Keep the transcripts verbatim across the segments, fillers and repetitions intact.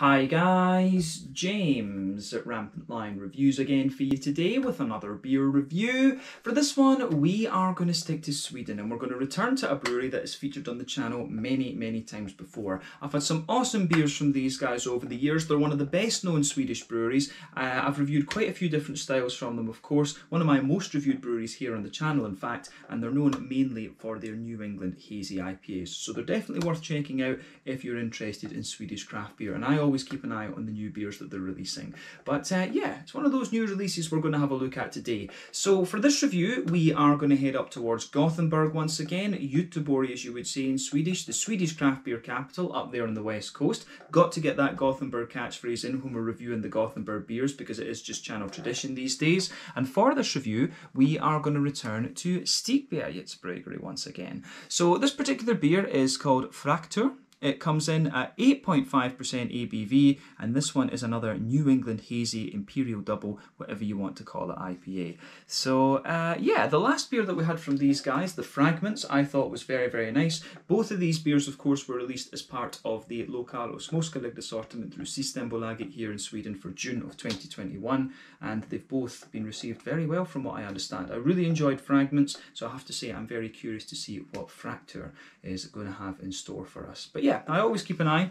Hi guys, James at Rampant Lion Reviews again for you today with another beer review. For this one, we are going to stick to Sweden and we're going to return to a brewery that is featured on the channel many, many times before. I've had some awesome beers from these guys over the years. They're one of the best known Swedish breweries. Uh, I've reviewed quite a few different styles from them, of course. One of my most reviewed breweries here on the channel, in fact, and they're known mainly for their New England hazy I P As. So they're definitely worth checking out if you're interested in Swedish craft beer. And I always Always keep an eye on the new beers that they're releasing. But uh, yeah, it's one of those new releases we're going to have a look at today. So for this review, we are going to head up towards Gothenburg once again, Jutteborg as you would say in Swedish, the Swedish craft beer capital up there on the west coast. Got to get that Gothenburg catchphrase in when we're reviewing the Gothenburg beers because it is just channel tradition these days. And for this review, we are going to return to Stigbergets Bryggeri once again. So this particular beer is called Fraktur. It comes in at eight point five percent A B V, and this one is another New England Hazy Imperial Double, whatever you want to call it, I P A. So, uh, yeah, the last beer that we had from these guys, the Fragments, I thought was very, very nice. Both of these beers, of course, were released as part of the Lokal och Småskalig assortment through Systembolaget here in Sweden for June of twenty twenty-one, and they've both been received very well from what I understand. I really enjoyed Fragments, so I have to say I'm very curious to see what Fraktur is going to have in store for us. But yeah, Yeah, I always keep an eye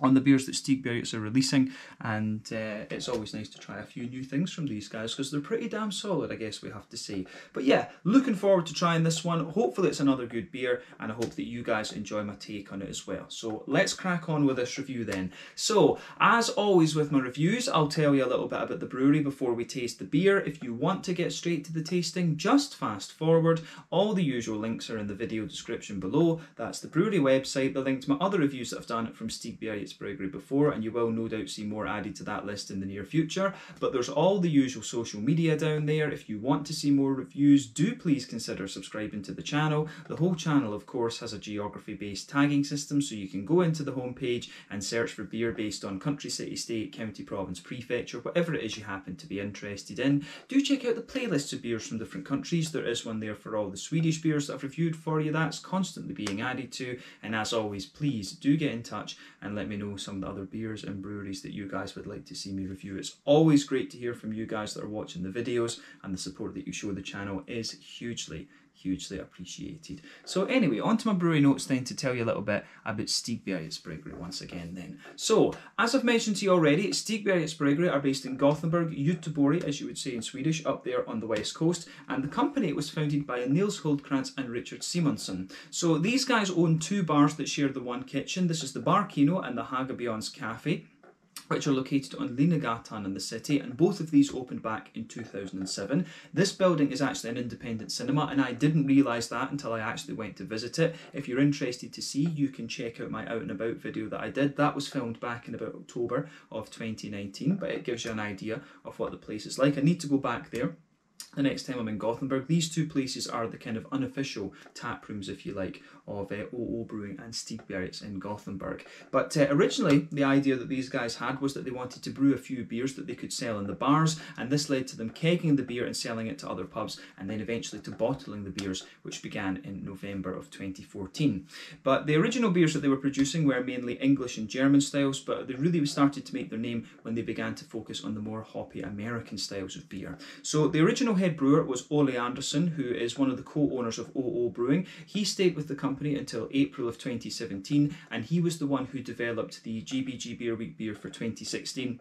on the beers that Stigbergets are releasing, and uh, it's always nice to try a few new things from these guys because they're pretty damn solid, I guess we have to say. But yeah, looking forward to trying this one. Hopefully it's another good beer, and I hope that you guys enjoy my take on it as well. So let's crack on with this review then. So as always with my reviews, I'll tell you a little bit about the brewery before we taste the beer. If you want to get straight to the tasting, just fast forward. All the usual links are in the video description below. That's the brewery website, the link to my other reviews that I've done from Stigbergets Bryggeri before, and you will no doubt see more added to that list in the near future. But there's all the usual social media down there. If you want to see more reviews, do please consider subscribing to the channel. The whole channel, of course, has a geography-based tagging system, so you can go into the homepage and search for beer based on country, city, state, county, province, prefecture, whatever it is you happen to be interested in. Do check out the playlists of beers from different countries. There is one there for all the Swedish beers that I've reviewed for you. That's constantly being added to, and as always, please do get in touch and let me know some of the other beers and breweries that you guys would like to see me review. It's always great to hear from you guys that are watching the videos, and the support that you show the channel is hugely, hugely appreciated. So anyway, on to my brewery notes then to tell you a little bit about Stigbergets Bryggeri once again then. So, as I've mentioned to you already, Stigbergets Bryggeri are based in Gothenburg, Jutteborg as you would say in Swedish, up there on the west coast, and the company was founded by Niels Holdkrantz and Richard Simonsson. So these guys own two bars that share the one kitchen. This is the Bar Kino and the Haga Beyonce Café, which are located on Linnegatan in the city, and both of these opened back in two thousand seven. This building is actually an independent cinema, and I didn't realise that until I actually went to visit it. If you're interested to see, you can check out my Out and About video that I did. That was filmed back in about October of twenty nineteen, but it gives you an idea of what the place is like. I need to go back there the next time I'm in Gothenburg. These two places are the kind of unofficial tap rooms, if you like, of uh, O O Brewing and Stigbergets in Gothenburg. But uh, originally, the idea that these guys had was that they wanted to brew a few beers that they could sell in the bars, and this led to them kegging the beer and selling it to other pubs, and then eventually to bottling the beers, which began in November of twenty fourteen. But the original beers that they were producing were mainly English and German styles, but they really started to make their name when they began to focus on the more hoppy American styles of beer. So the original head brewer was Ole Andersen, who is one of the co-owners of O O Brewing. He stayed with the company until April of twenty seventeen, and he was the one who developed the G B G Beer Week beer for twenty sixteen.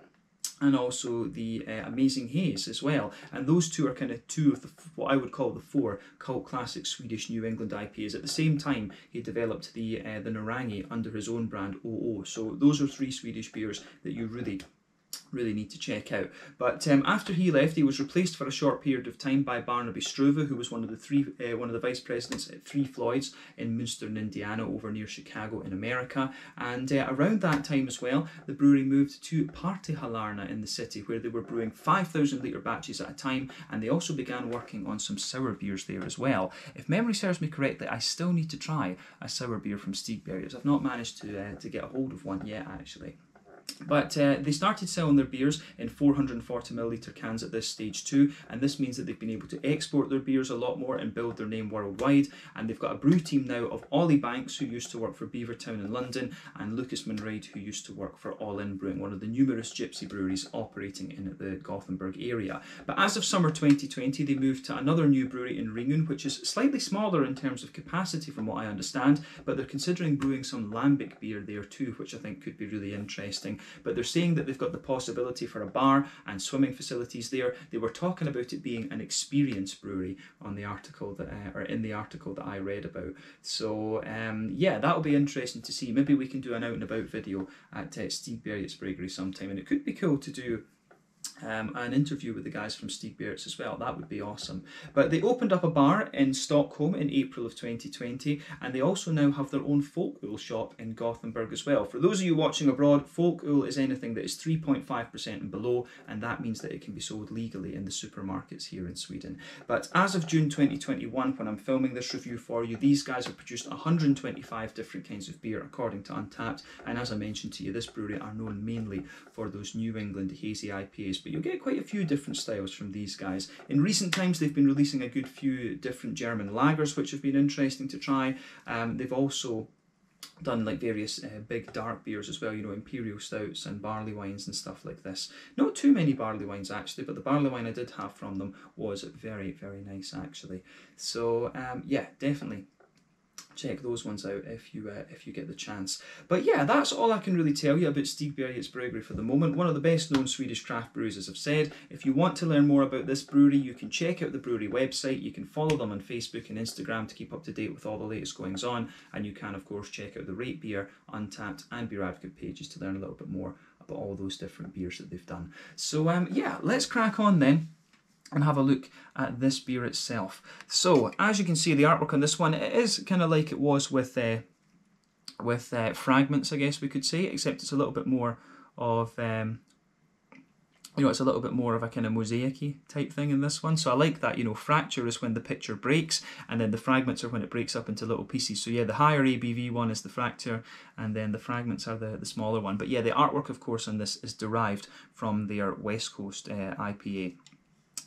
And also the uh, Amazing Haze as well. And those two are kind of two of the, what I would call the four cult classic Swedish New England I P As. At the same time, he developed the, uh, the Narangi under his own brand O O. So those are three Swedish beers that you really really need to check out. But um, after he left, he was replaced for a short period of time by Barnaby Struve, who was one of the three, uh, one of the vice presidents at Three Floyds in Munster in Indiana, over near Chicago in America. And uh, around that time as well, the brewery moved to Partihalarna in the city, where they were brewing five thousand litre batches at a time, and they also began working on some sour beers there as well. If memory serves me correctly, I still need to try a sour beer from Stigbergets. I've not managed to, uh, to get a hold of one yet, actually. But uh, they started selling their beers in four hundred forty milliliter cans at this stage too, and this means that they've been able to export their beers a lot more and build their name worldwide. And they've got a brew team now of Ollie Banks, who used to work for Beavertown in London, and Lucas Munraid, who used to work for All In Brewing, one of the numerous gypsy breweries operating in the Gothenburg area. But as of summer twenty twenty, they moved to another new brewery in Ringön, which is slightly smaller in terms of capacity from what I understand, but they're considering brewing some lambic beer there too, which I think could be really interesting. But they're saying that they've got the possibility for a bar and swimming facilities there. They were talking about it being an experience brewery on the article that, uh, or in the article that I read about. So um, yeah, that'll be interesting to see. Maybe we can do an out and about video at uh, Stigbergets Bryggeri sometime, and it could be cool to do Um, an interview with the guys from Stigbergets as well. That would be awesome. But they opened up a bar in Stockholm in April of twenty twenty, and they also now have their own Folk Ool shop in Gothenburg as well. For those of you watching abroad, Folk Ool is anything that is three point five percent and below, and that means that it can be sold legally in the supermarkets here in Sweden. But as of June twenty twenty-one, when I'm filming this review for you, these guys have produced one hundred twenty-five different kinds of beer according to Untappd, and as I mentioned to you, this brewery are known mainly for those New England hazy I P As, but you'll get quite a few different styles from these guys. In recent times, they've been releasing a good few different German lagers, which have been interesting to try. Um, they've also done like various uh, big dark beers as well, you know, imperial stouts and barley wines and stuff like this. Not too many barley wines actually, but the barley wine I did have from them was very, very nice actually. So um, yeah, definitely check those ones out if you uh, if you get the chance. But yeah, that's all I can really tell you about Stigbergets Bryggeri for the moment. One of the best known Swedish craft breweries, as I've said. If you want to learn more about this brewery, you can check out the brewery website. You can follow them on Facebook and Instagram to keep up to date with all the latest goings on. And you can, of course, check out the Rate Beer, Untappd and Beer Advocate pages to learn a little bit more about all those different beers that they've done. So um, yeah, let's crack on then and have a look at this beer itself. So, as you can see, the artwork on this one, it is kind of like it was with uh, with uh, Fragments, I guess we could say, except it's a little bit more of, um, you know, it's a little bit more of a kind of mosaic-y type thing in this one. So I like that, you know, Fraktur is when the picture breaks, and then the Fragments are when it breaks up into little pieces. So yeah, the higher A B V one is the Fraktur, and then the Fragments are the, the smaller one. But yeah, the artwork, of course, on this is derived from their West Coast uh, I P A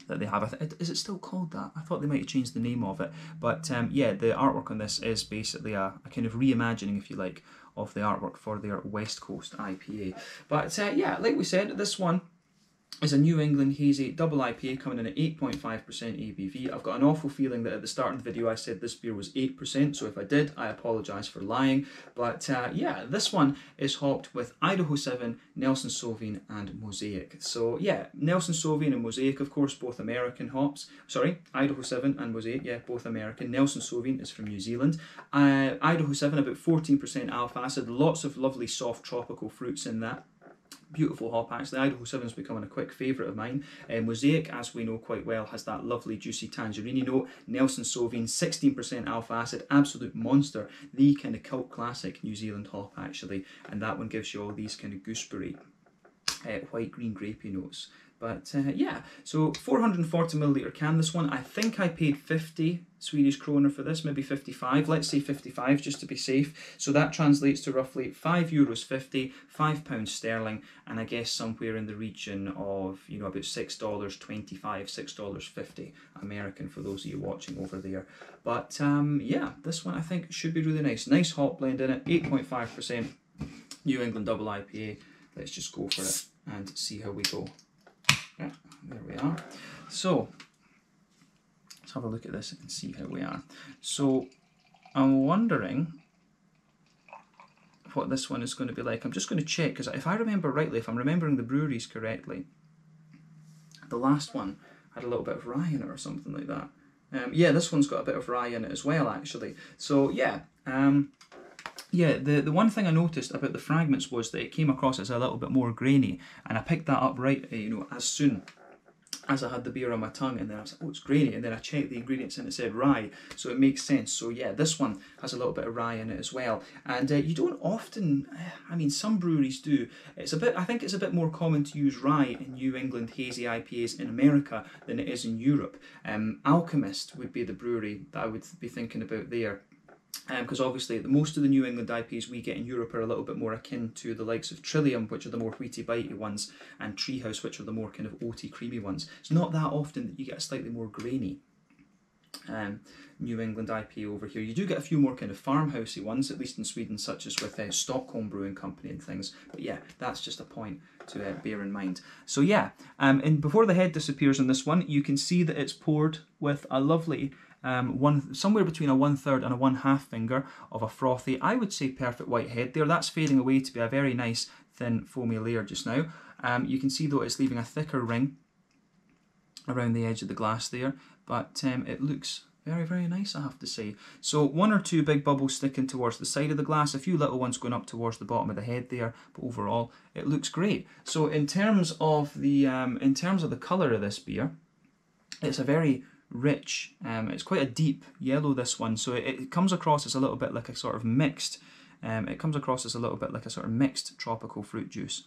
that they have. Is it still called that? I thought they might have changed the name of it. But um, yeah, the artwork on this is basically a, a kind of reimagining, if you like, of the artwork for their West Coast I P A. But uh, yeah, like we said, this one is a New England hazy double I P A coming in at eight point five percent A B V. I've got an awful feeling that at the start of the video I said this beer was eight percent, so if I did, I apologise for lying. But uh, yeah, this one is hopped with Idaho Seven, Nelson Sauvin and Mosaic. So yeah, Nelson Sauvin and Mosaic, of course, both American hops. Sorry, Idaho Seven and Mosaic, yeah, both American. Nelson Sauvin is from New Zealand. Uh, Idaho Seven, about fourteen percent alpha acid, lots of lovely soft tropical fruits in that. Beautiful hop, actually. Idaho Seven's becoming a quick favourite of mine. Um, Mosaic, as we know quite well, has that lovely juicy tangerine note. Nelson Sauvin, sixteen percent alpha acid, absolute monster. The kind of cult classic New Zealand hop, actually. And that one gives you all these kind of gooseberry, uh, white-green grapey notes. But uh, yeah, so four hundred forty milliliter can this one. I think I paid fifty Swedish kroner for this, maybe fifty-five. Let's say fifty-five just to be safe. So that translates to roughly five euros fifty, five pounds sterling, and I guess somewhere in the region of, you know, about six dollars twenty-five, six dollars fifty American for those of you watching over there. But um, yeah, this one I think should be really nice. Nice hop blend in it, eight point five percent New England double I P A. Let's just go for it and see how we go. Yeah, there we are. So let's have a look at this and see how we are. So I'm wondering what this one is going to be like. I'm just going to check, because if I remember rightly, if I'm remembering the breweries correctly, the last one had a little bit of rye in it or something like that. Um, yeah, this one's got a bit of rye in it as well, actually. So yeah, um, Yeah, the, the one thing I noticed about the Fragments was that it came across as a little bit more grainy, and I picked that up right, you know, as soon as I had the beer on my tongue, and then I was like, oh, it's grainy, and then I checked the ingredients and it said rye, so it makes sense. So yeah, this one has a little bit of rye in it as well, and uh, you don't often, I mean, some breweries do, it's a bit, I think it's a bit more common to use rye in New England hazy I P As in America than it is in Europe. Um, Alchemist would be the brewery that I would be thinking about there. because um, obviously the, most of the New England I P As we get in Europe are a little bit more akin to the likes of Trillium, which are the more wheaty, bitey ones, and Treehouse, which are the more kind of oaty, creamy ones. It's not that often that you get a slightly more grainy um, New England I P A over here. You do get a few more kind of farmhousey ones, at least in Sweden, such as with uh, Stockholm Brewing Company and things. But yeah, that's just a point to uh, bear in mind. So yeah, um, and before the head disappears on this one, you can see that it's poured with a lovely... Um, one somewhere between a one-third and a one-half finger of a frothy, I would say, perfect white head there. That's fading away to be a very nice, thin, foamy layer just now. Um, you can see, though, it's leaving a thicker ring around the edge of the glass there, but um, it looks very, very nice, I have to say. So one or two big bubbles sticking towards the side of the glass, a few little ones going up towards the bottom of the head there, but overall, it looks great. So in terms of the, um, in terms of the colour of this beer, it's a very... rich, um, it's quite a deep yellow, this one, so it, it comes across as a little bit like a sort of mixed, um, it comes across as a little bit like a sort of mixed tropical fruit juice,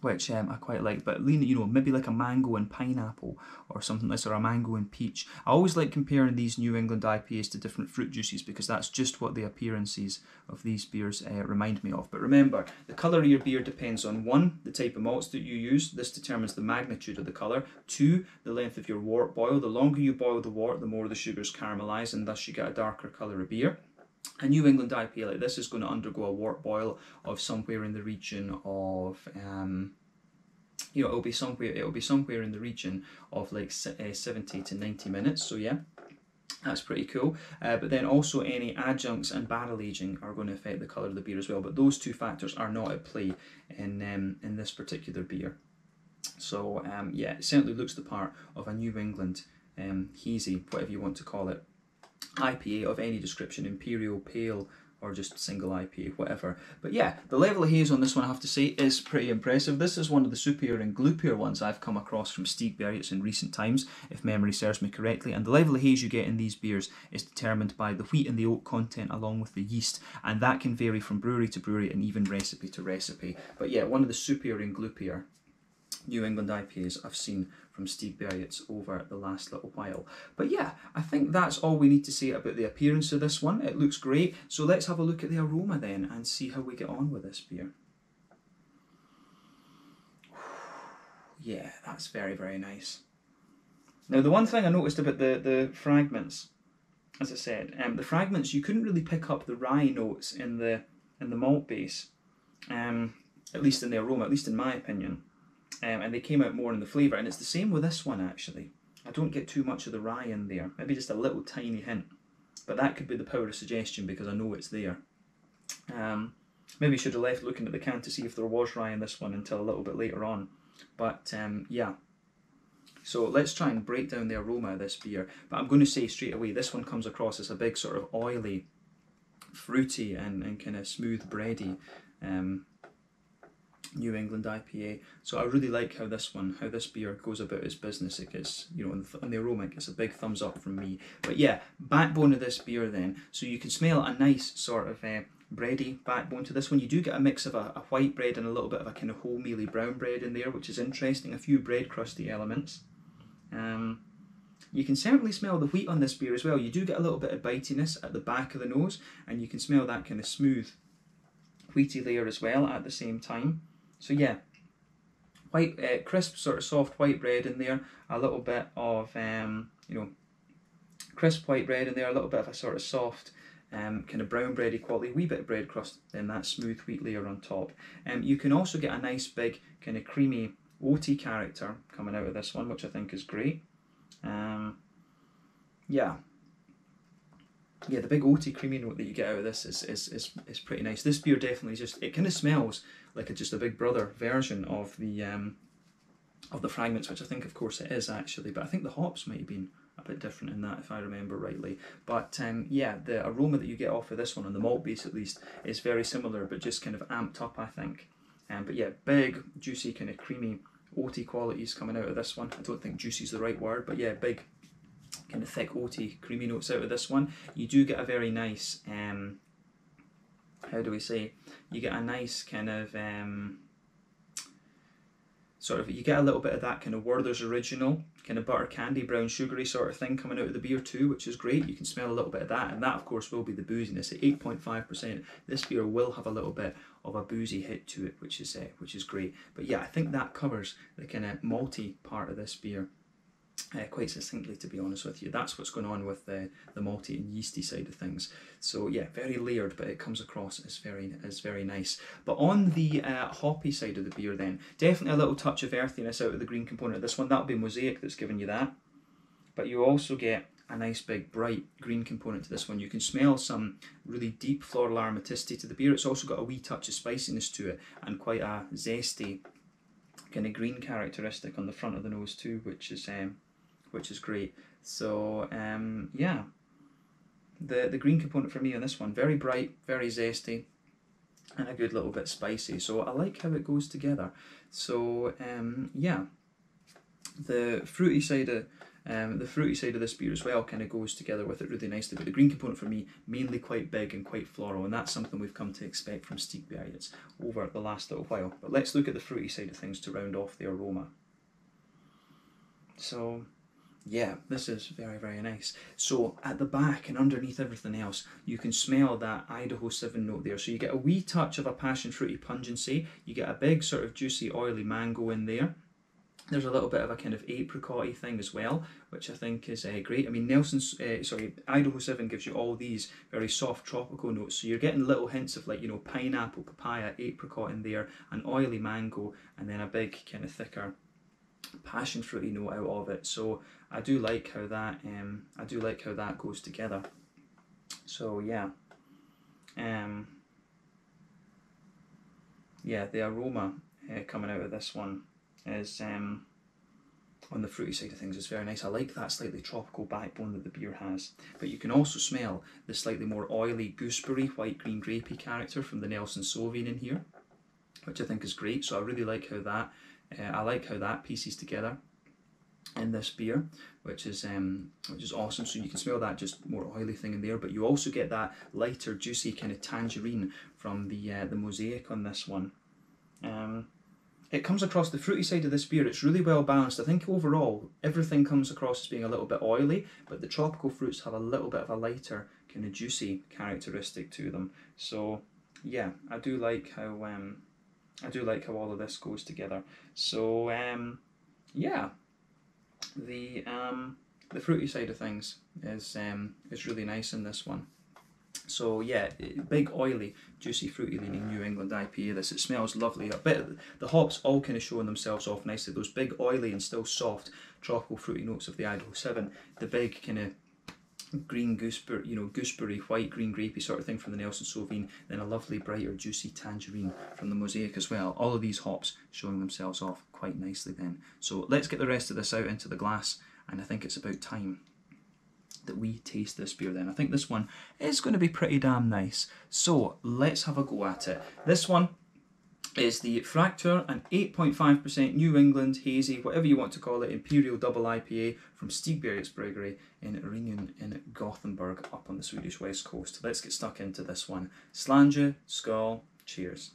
which um, I quite like, but lean, you know, maybe like a mango and pineapple or something like this, or a mango and peach. I always like comparing these New England I P As to different fruit juices because that's just what the appearances of these beers uh, remind me of. But remember, the colour of your beer depends on one, the type of malts that you use. This determines the magnitude of the colour. Two, the length of your wort boil. The longer you boil the wort, the more the sugars caramelise, and thus you get a darker colour of beer. A New England I P A like this is going to undergo a wort boil of somewhere in the region of, um, you know, it'll be somewhere, it'll be somewhere in the region of like uh, seventy to ninety minutes. So yeah, that's pretty cool. Uh, but then also any adjuncts and barrel aging are going to affect the colour of the beer as well. But those two factors are not at play in um, in this particular beer. So um, yeah, it certainly looks the part of a New England um, hazy, whatever you want to call it. I P A of any description, imperial, pale, or just single I P A, whatever. But yeah, the level of haze on this one, I have to say, is pretty impressive. This is one of the soupier and gloopier ones I've come across from Stigbergets in recent times, if memory serves me correctly. And the level of haze you get in these beers is determined by the wheat and the oat content along with the yeast, and that can vary from brewery to brewery and even recipe to recipe. But yeah, one of the soupier and gloopier New England I P As I've seen from Stigbergets over the last little while. But yeah, I think that's all we need to say about the appearance of this one. It looks great, so let's have a look at the aroma then and see how we get on with this beer. Yeah, that's very, very nice. Now, the one thing I noticed about the, the fragments, as I said, um, the fragments, you couldn't really pick up the rye notes in the, in the malt base, um, at least in the aroma, at least in my opinion. Um, and they came out more in the flavour, and it's the same with this one actually. I don't get too much of the rye in there, maybe just a little tiny hint, but that could be the power of suggestion because I know it's there. Um, maybe should have left looking at the can to see if there was rye in this one until a little bit later on, but um, yeah. So let's try and break down the aroma of this beer, but I'm going to say straight away this one comes across as a big sort of oily, fruity and, and kind of smooth bready um, New England I P A. So I really like how this one, how this beer goes about its business. It gets, you know, on the, the aroma, it gets a big thumbs up from me. But yeah, backbone of this beer then. So you can smell a nice sort of uh, bready backbone to this one. You do get a mix of a, a white bread and a little bit of a kind of wholemealy brown bread in there, which is interesting. A few bread crusty elements. Um, you can certainly smell the wheat on this beer as well. You do get a little bit of bitiness at the back of the nose, and you can smell that kind of smooth wheaty layer as well at the same time. So yeah, white, uh, crisp, sort of soft white bread in there, a little bit of, um, you know, crisp white bread in there, a little bit of a sort of soft um, kind of brown bready quality, wee bit of bread crust, then that smooth wheat layer on top. Um, you can also get a nice big kind of creamy oaty character coming out of this one, which I think is great. Um, yeah. Yeah, the big oaty creamy note that you get out of this is, is, is, is pretty nice. This beer definitely just, it kind of smells like a, just a big brother version of the um, of the fragments, which I think of course it is actually, but I think the hops might have been a bit different in that if I remember rightly. But um, yeah, the aroma that you get off of this one, on the malt base at least, is very similar, but just kind of amped up, I think. Um, but yeah, big, juicy, kind of creamy, oaty qualities coming out of this one. I don't think juicy is the right word, but yeah, big, kind of thick, oaty, creamy notes out of this one. You do get a very nice, um, how do we say, you get a nice kind of, um, sort of, you get a little bit of that kind of Werther's Original, kind of butter candy, brown sugary sort of thing coming out of the beer too, which is great. You can smell a little bit of that, and that of course will be the booziness. At eight point five percent, this beer will have a little bit of a boozy hit to it, which is uh, which is great. But yeah, I think that covers the kind of malty part of this beer Uh, quite succinctly, to be honest with you. That's what's going on with the, the malty and yeasty side of things. So yeah, very layered, but it comes across as very as very nice. But on the uh, hoppy side of the beer then, definitely a little touch of earthiness out of the green component of this one. That'll be Mosaic that's giving you that. But you also get a nice big bright green component to this one. You can smell some really deep floral aromaticity to the beer. It's also got a wee touch of spiciness to it and quite a zesty kind of green characteristic on the front of the nose too, which is um, which is great. So um, yeah, the the green component for me on this one, very bright, very zesty, and a good little bit spicy. So I like how it goes together. So um, yeah, the fruity side of um, the fruity side of this beer as well kind of goes together with it really nicely. But the green component for me, mainly quite big and quite floral, and that's something we've come to expect from Stigbergets over the last little while. But let's look at the fruity side of things to round off the aroma. So yeah, this is very, very nice. So at the back and underneath everything else, you can smell that Idaho Seven note there. So you get a wee touch of a passion fruity pungency. You get a big sort of juicy, oily mango in there. There's a little bit of a kind of apricot-y thing as well, which I think is uh, great. I mean, Nelson's, uh, sorry, Idaho Seven gives you all these very soft tropical notes. So you're getting little hints of, like, you know, pineapple, papaya, apricot in there, an oily mango, and then a big kind of thicker passion fruity note out of it. So I do like how that um I do like how that goes together. So yeah, um yeah, the aroma uh, coming out of this one is um on the fruity side of things is very nice. I like that slightly tropical backbone that the beer has. But you can also smell the slightly more oily gooseberry, white green grapey character from the Nelson Sauvin in here, which I think is great. So I really like how that Uh, I like how that pieces together in this beer, which is um, which is awesome. So you can smell that just more oily thing in there, but you also get that lighter, juicy kind of tangerine from the uh, the Mosaic on this one. Um, it comes across the fruity side of this beer. It's really well balanced. I think overall everything comes across as being a little bit oily, but the tropical fruits have a little bit of a lighter kind of juicy characteristic to them. So yeah, I do like how. Um, I do like how all of this goes together. So um, yeah, the um, the fruity side of things is um, is really nice in this one. So yeah, big oily, juicy, fruity leaning New England I P A. This, it smells lovely. A bit of the hops all kind of showing themselves off nicely. Those big oily and still soft tropical fruity notes of the Idaho Seven. The big kind of green gooseberry, you know, gooseberry, white, green, grapey sort of thing from the Nelson Sauvin, then a lovely, brighter, juicy tangerine from the Mosaic as well. All of these hops showing themselves off quite nicely then. So let's get the rest of this out into the glass, and I think it's about time that we taste this beer then. I think this one is going to be pretty damn nice. So let's have a go at it. This one is the Fraktur, an eight point five percent New England hazy, whatever you want to call it, Imperial Double I P A from Stigbergets Bryggeri in Ringön in Gothenburg, up on the Swedish west coast. Let's get stuck into this one. Slange, skål, cheers.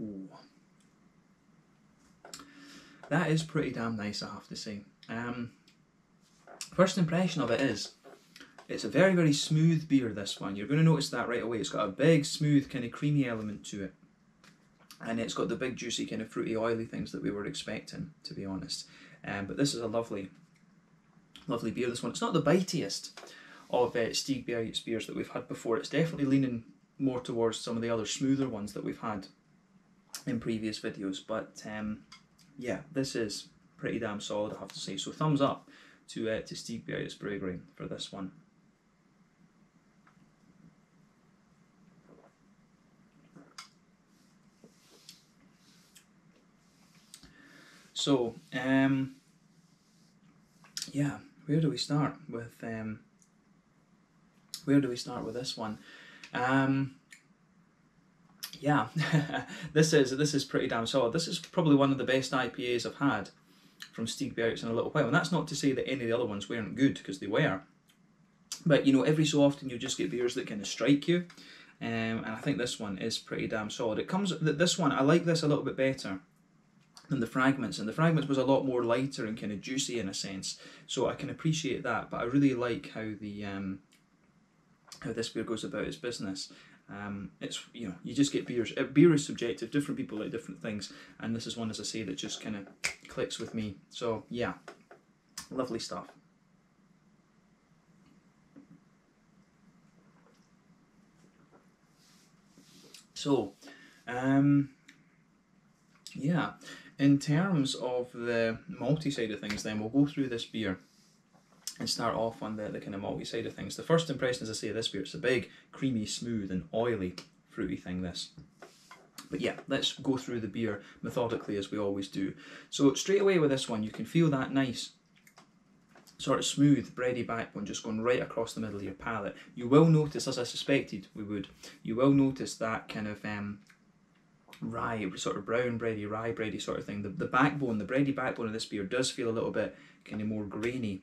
Ooh. That is pretty damn nice, I have to say. Um, first impression of it is, it's a very, very smooth beer, this one. You're going to notice that right away. It's got a big, smooth, kind of creamy element to it. And it's got the big, juicy, kind of fruity, oily things that we were expecting, to be honest. Um, but this is a lovely, lovely beer, this one. It's not the bitiest of uh, Stigbergets beers that we've had before. It's definitely leaning more towards some of the other smoother ones that we've had in previous videos. But Um, yeah, this is pretty damn solid, I have to say. So thumbs up to uh, to Stigbergets Bryggeri for this one. So um, yeah, where do we start with um, where do we start with this one? Um, Yeah, this is this is pretty damn solid. This is probably one of the best I P As I've had from Stigbergets in a little while. And that's not to say that any of the other ones weren't good, because they were. But, you know, every so often you just get beers that kind of strike you. Um, and I think this one is pretty damn solid. It comes, this one, I like this a little bit better than the Fragments. And the Fragments was a lot more lighter and kind of juicy in a sense. So I can appreciate that. But I really like how the um, how this beer goes about its business. Um, it's, you know, you just get beers. Beer is subjective. Different people like different things. And this is one, as I say, that just kind of clicks with me. So, yeah. Lovely stuff. So, um, yeah, in terms of the malty side of things then, we'll go through this beer and start off on the, the kind of malty side of things. The first impression, as I say, of this beer, it's a big, creamy, smooth and oily, fruity thing, this. But yeah, let's go through the beer methodically as we always do. So straight away with this one, you can feel that nice, sort of smooth, bready backbone just going right across the middle of your palate. You will notice, as I suspected we would, you will notice that kind of um, rye, sort of brown bready, rye bready sort of thing. The, the backbone, the bready backbone of this beer does feel a little bit kind of more grainy.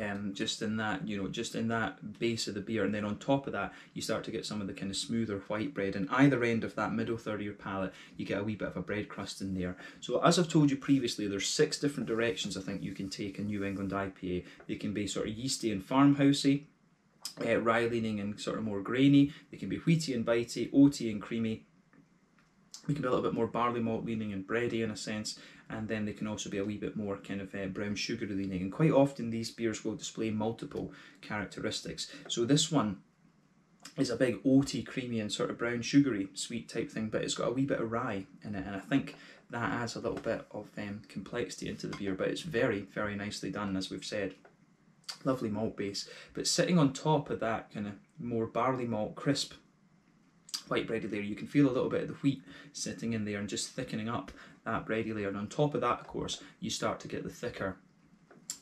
Um, just in that, you know, just in that base of the beer, and then on top of that you start to get some of the kind of smoother white bread, and either end of that middle third of your palate you get a wee bit of a bread crust in there. So as I've told you previously, there's six different directions I think you can take a New England I P A. They can be sort of yeasty and farmhousey, uh, rye leaning and sort of more grainy. They can be wheaty and bitey, oaty and creamy. They can be a little bit more barley malt leaning and bready in a sense, and then they can also be a wee bit more kind of uh, brown sugar leaning. And quite often these beers will display multiple characteristics. So this one is a big oaty, creamy and sort of brown sugary sweet type thing, but it's got a wee bit of rye in it, and I think that adds a little bit of um, complexity into the beer, but it's very, very nicely done, as we've said. Lovely malt base, but sitting on top of that kind of more barley malt crisp white bready layer, you can feel a little bit of the wheat sitting in there and just thickening up that bready layer. And on top of that, of course, you start to get the thicker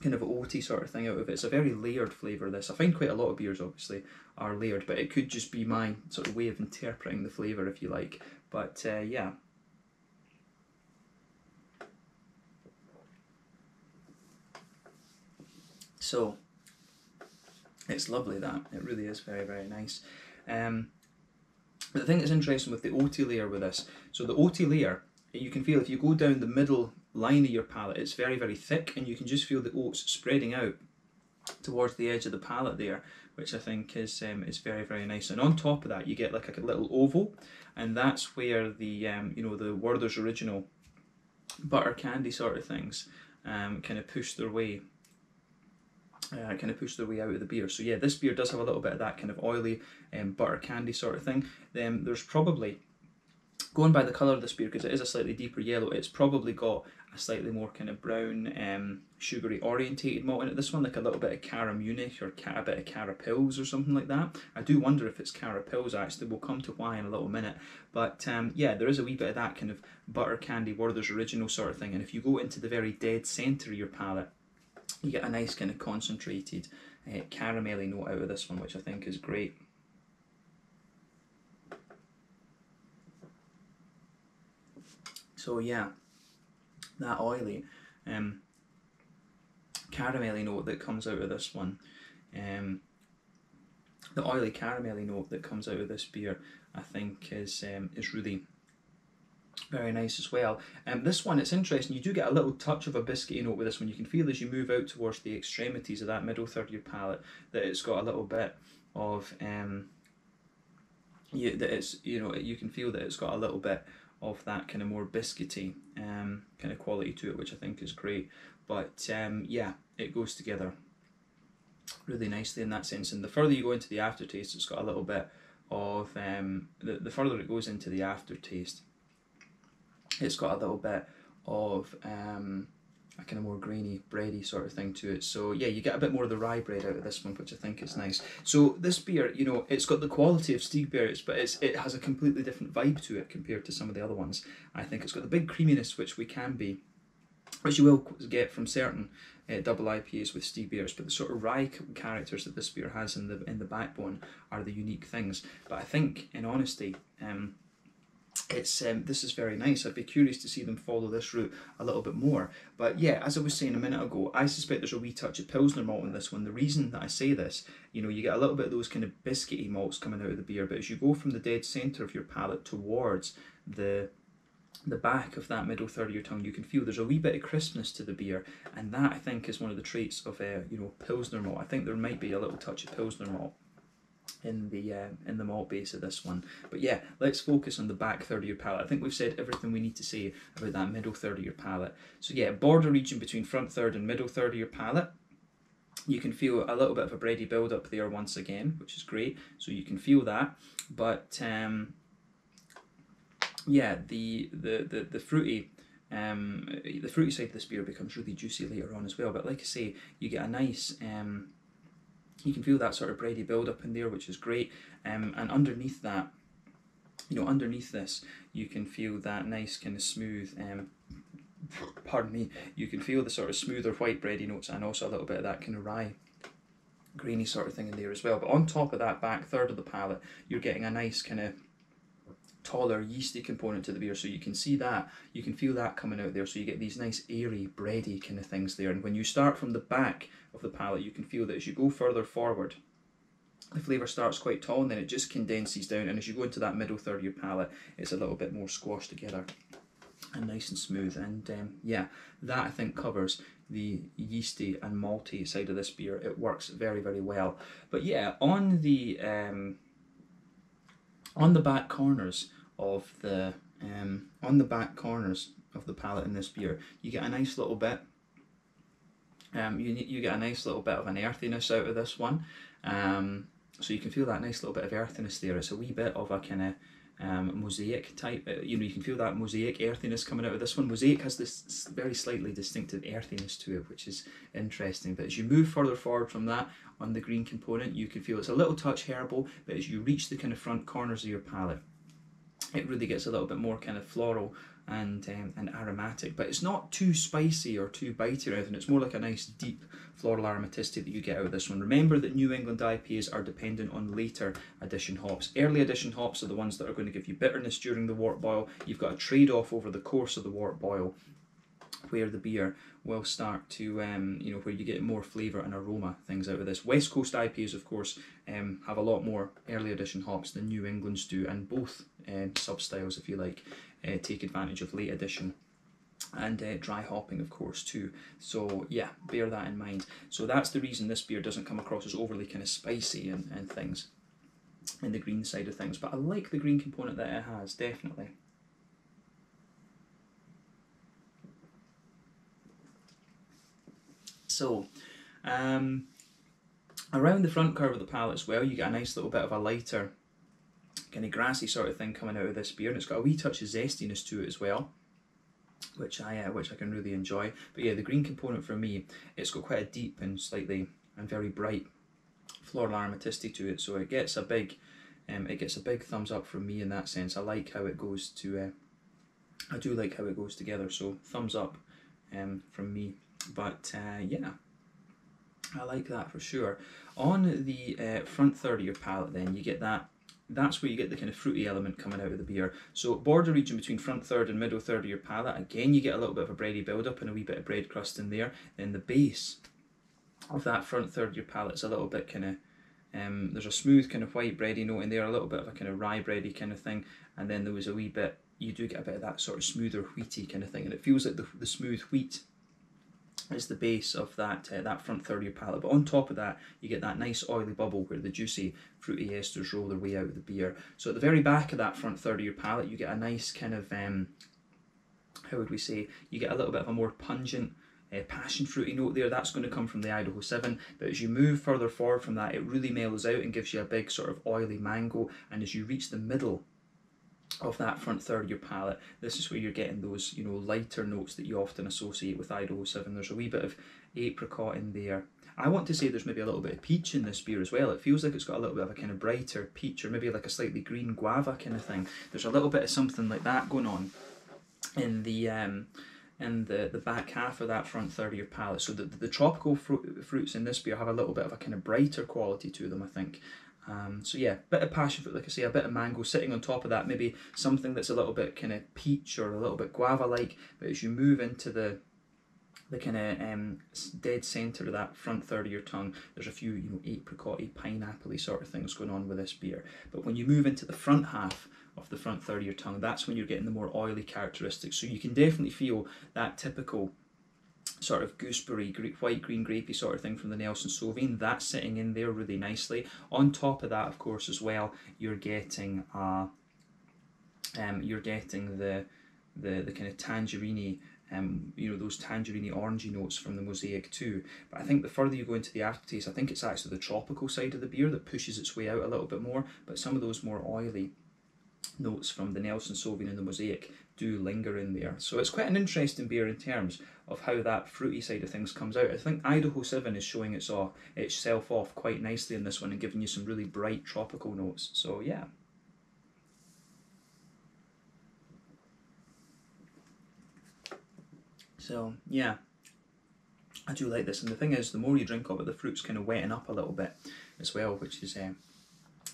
kind of oaty sort of thing out of it. It's a very layered flavour, this. I find quite a lot of beers obviously are layered, but it could just be my sort of way of interpreting the flavour, if you like. But uh, yeah. So it's lovely, that. It really is very, very nice. Um, But the thing that's interesting with the oaty layer with this, so the oaty layer, you can feel if you go down the middle line of your palate, it's very, very thick, and you can just feel the oats spreading out towards the edge of the palate there, which I think is um, is very, very nice. And on top of that, you get like a little oval, and that's where the um, you know, the Werther's Original butter candy sort of things um, kind of push their way. Uh, kind of push their way out of the beer. So yeah, this beer does have a little bit of that kind of oily um, butter candy sort of thing. Then um, there's probably, going by the colour of this beer, because it is a slightly deeper yellow, it's probably got a slightly more kind of brown, um, sugary orientated malt in it. This one, like a little bit of Cara Munich or a bit of Cara Pils or something like that. I do wonder if it's Cara Pils actually. We'll come to why in a little minute. But um, yeah, there is a wee bit of that kind of butter candy Werther's Original sort of thing. And if you go into the very dead centre of your palate, you get a nice kind of concentrated uh, caramelly note out of this one, which I think is great. So yeah, that oily um, caramelly note that comes out of this one, um, the oily caramelly note that comes out of this beer, I think is um, is really very nice as well. And um, this one, it's interesting, you do get a little touch of a biscuity note with this one. You can feel as you move out towards the extremities of that middle third of your palate that it's got a little bit of um you that it's you know you can feel that it's got a little bit of that kind of more biscuity um kind of quality to it, which I think is great. But um yeah, it goes together really nicely in that sense. And the further you go into the aftertaste, it's got a little bit of um the, the further it goes into the aftertaste, it's got a little bit of um, a kind of more grainy, bready sort of thing to it. So yeah, you get a bit more of the rye bread out of this one, which I think is nice. So this beer, you know, it's got the quality of Stigbergets, but it's, it has a completely different vibe to it compared to some of the other ones. I think it's got the big creaminess, which we can be, which you will get from certain uh, double I P As with Stigbergets, but the sort of rye characters that this beer has in the in the backbone are the unique things. But I think, in honesty, um, it's um, this is very nice. I'd be curious to see them follow this route a little bit more. But yeah, as I was saying a minute ago, I suspect there's a wee touch of Pilsner malt in this one. The reason that I say this, you know, you get a little bit of those kind of biscuity malts coming out of the beer, but as you go from the dead centre of your palate towards the the back of that middle third of your tongue, you can feel there's a wee bit of crispness to the beer, and that I think is one of the traits of uh, you know, Pilsner malt. I think there might be a little touch of Pilsner malt in the uh, in the malt base of this one. But yeah, let's focus on the back third of your palate. I think we've said everything we need to say about that middle third of your palate. So yeah, border region between front third and middle third of your palate. You can feel a little bit of a bready build up there once again, which is great. So you can feel that, but um, yeah, the the the, the fruity um, the fruity side of this beer becomes really juicy later on as well. But like I say, you get a nice um, you can feel that sort of bready build up in there, which is great. Um, and underneath that, you know, underneath this, you can feel that nice kind of smooth, um, pardon me, you can feel the sort of smoother white bready notes and also a little bit of that kind of rye, grainy sort of thing in there as well. But on top of that back third of the palate, you're getting a nice kind of taller yeasty component to the beer, so you can see that, you can feel that coming out there, so you get these nice airy bready kind of things there. And when you start from the back of the palate, you can feel that as you go further forward, the flavour starts quite tall and then it just condenses down, and as you go into that middle third of your palate, it's a little bit more squashed together and nice and smooth. And um, yeah, that I think covers the yeasty and malty side of this beer. It works very, very well. But yeah, on the um, on the back corners of the um, on the back corners of the palate in this beer, you get a nice little bit. Um, you you get a nice little bit of an earthiness out of this one, um, so you can feel that nice little bit of earthiness there. It's a wee bit of a kind of um, mosaic type. You know, you can feel that mosaic earthiness coming out of this one. Mosaic has this very slightly distinctive earthiness to it, which is interesting. But as you move further forward from that, on the green component, you can feel it's a little touch herbal, but as you reach the kind of front corners of your palate, it really gets a little bit more kind of floral and um, and aromatic. But it's not too spicy or too bitey or anything. It's more like a nice deep floral aromaticity that you get out of this one. Remember that New England I P As are dependent on later addition hops. Early addition hops are the ones that are going to give you bitterness during the wort boil. You've got a trade-off over the course of the wort boil, where the beer will start to, um, you know, where you get more flavour and aroma things out of this. West Coast I P As, of course, um, have a lot more early edition hops than New England's do, and both um, sub-styles, if you like, uh, take advantage of late edition and uh, dry hopping, of course, too. So yeah, bear that in mind. So that's the reason this beer doesn't come across as overly kind of spicy and, and things in the green side of things, but I like the green component that it has, definitely. So, um, around the front curve of the palate as well, you get a nice little bit of a lighter, kind of grassy sort of thing coming out of this beer, and it's got a wee touch of zestiness to it as well, which I uh, which I can really enjoy. But yeah, the green component for me, it's got quite a deep and slightly and very bright floral aromaticity to it, so it gets a big, um, it gets a big thumbs up from me in that sense. I like how it goes to, uh, I do like how it goes together. So thumbs up, um, from me. But uh, yeah, I like that for sure. On the uh, front third of your palate then, you get that, that's where you get the kind of fruity element coming out of the beer. So border region between front third and middle third of your palate, again you get a little bit of a bready build up and a wee bit of bread crust in there. Then the base of that front third of your palate is a little bit kind of, um, there's a smooth kind of white bready note in there, a little bit of a kind of rye bready kind of thing, and then there was a wee bit, you do get a bit of that sort of smoother wheaty kind of thing, and it feels like the, the smooth wheat is the base of that uh, that front third of your palate. But on top of that, you get that nice oily bubble where the juicy fruity esters roll their way out of the beer. So at the very back of that front third of your palate, you get a nice kind of, um, how would we say, you get a little bit of a more pungent uh, passion fruity note there. That's going to come from the Idaho Seven, but as you move further forward from that, it really mellows out and gives you a big sort of oily mango. And as you reach the middle of that front third of your palate, this is where you're getting those, you know, lighter notes that you often associate with Idaho Seven. There's a wee bit of apricot in there. I want to say there's maybe a little bit of peach in this beer as well. It feels like it's got a little bit of a kind of brighter peach, or maybe like a slightly green guava kind of thing. There's a little bit of something like that going on in the um in the the back half of that front third of your palate. So the, the tropical fru fruits in this beer have a little bit of a kind of brighter quality to them, I think. Um, so yeah, bit of passion fruit, like I say, a bit of mango sitting on top of that, maybe something that's a little bit kind of peach or a little bit guava-like, but as you move into the the kind of um, dead centre of that front third of your tongue, there's a few, you know, apricot-y, pineapple-y sort of things going on with this beer. But when you move into the front half of the front third of your tongue, that's when you're getting the more oily characteristics. So you can definitely feel that typical sort of gooseberry, white, green, grapey sort of thing from the Nelson Sauvin. That's sitting in there really nicely. On top of that, of course, as well, you're getting uh, um, you're getting the the the kind of tangerine. Um, you know, those tangerine orangey notes from the Mosaic too. But I think the further you go into the aftertaste, I think it's actually the tropical side of the beer that pushes its way out a little bit more, but some of those more oily notes from the Nelson Sauvin and the Mosaic do linger in there. So it's quite an interesting beer in terms of how that fruity side of things comes out. I think Idaho Seven is showing its off, itself off quite nicely in this one and giving you some really bright tropical notes. So yeah. So yeah, I do like this, and the thing is, the more you drink of it, the fruit's kind of wetting up a little bit as well, which is um,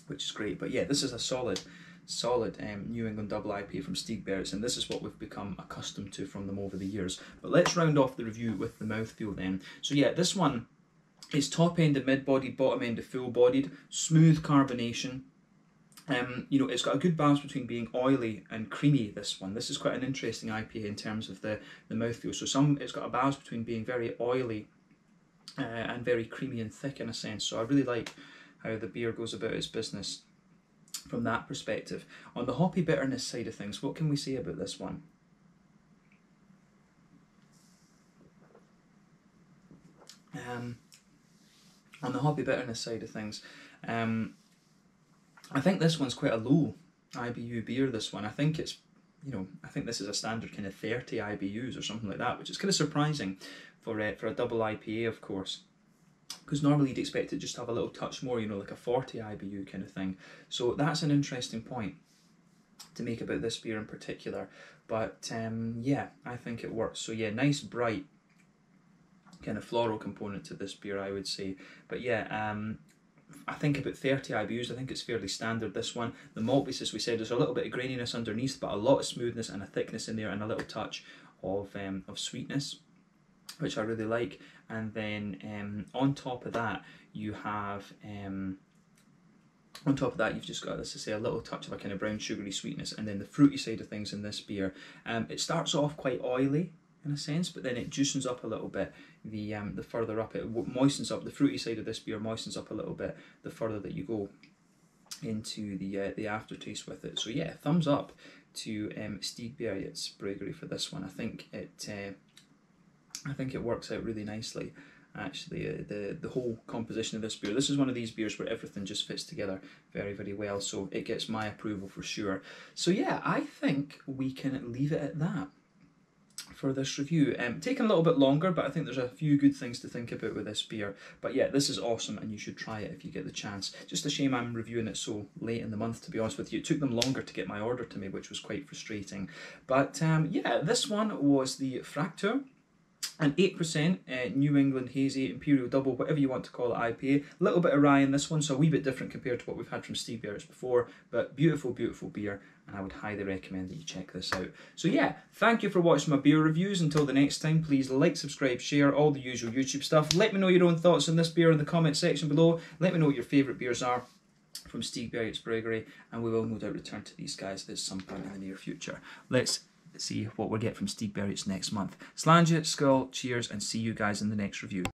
which is great. But yeah, this is a solid, solid um, New England double I P A from Stigbergets, and this is what we've become accustomed to from them over the years. But let's round off the review with the mouthfeel then. So yeah, this one is top end of mid-bodied, bottom end of full-bodied, smooth carbonation. Um, you know, it's got a good balance between being oily and creamy, this one. This is quite an interesting I P A in terms of the, the mouthfeel. So some, it's got a balance between being very oily uh, and very creamy and thick in a sense. So I really like how the beer goes about its business from that perspective. On the hoppy bitterness side of things, what can we say about this one? Um, on the hoppy bitterness side of things, um, I think this one's quite a low I B U beer, this one. I think it's, you know, I think this is a standard kind of thirty I B Us or something like that, which is kind of surprising for a, for a double I P A, of course, because normally you'd expect it just to have a little touch more, you know, like a forty I B U kind of thing. So that's an interesting point to make about this beer in particular. But um, yeah, I think it works. So yeah, nice, bright kind of floral component to this beer, I would say. But yeah, um, I think about thirty I B Us, I think it's fairly standard, this one. The malt base, as we said, there's a little bit of graininess underneath, but a lot of smoothness and a thickness in there and a little touch of, um, of sweetness, which I really like. And then um, on top of that, you have... Um, on top of that, you've just got, as I say, a little touch of a kind of brown sugary sweetness, and then the fruity side of things in this beer. Um, it starts off quite oily, in a sense, but then it juicens up a little bit the um, the further up, it moistens up, the fruity side of this beer moistens up a little bit the further that you go into the uh, the aftertaste with it. So yeah, thumbs up to um, Stigbergets Bryggeri for this one. I think it uh, I think it works out really nicely, actually, uh, the, the whole composition of this beer. This is one of these beers where everything just fits together very, very well, so it gets my approval for sure. So yeah, I think we can leave it at that for this review. Um, taking a little bit longer, but I think there's a few good things to think about with this beer. But yeah, this is awesome and you should try it if you get the chance. Just a shame I'm reviewing it so late in the month, to be honest with you. It took them longer to get my order to me, which was quite frustrating. But um, yeah, this one was the Fraktur, an eight percent uh, New England Hazy, Imperial Double, whatever you want to call it, I P A. A little bit of rye in this one, so a wee bit different compared to what we've had from Stigbergets before, but beautiful, beautiful beer, and I would highly recommend that you check this out. So yeah, thank you for watching my beer reviews. Until the next time, please like, subscribe, share, all the usual YouTube stuff. Let me know your own thoughts on this beer in the comment section below. Let me know what your favourite beers are from Stigbergets Bryggeri, and we will no doubt return to these guys at some point in the near future. Let's see what we get from Stigbergets next month. Slange, skull, cheers, and see you guys in the next review.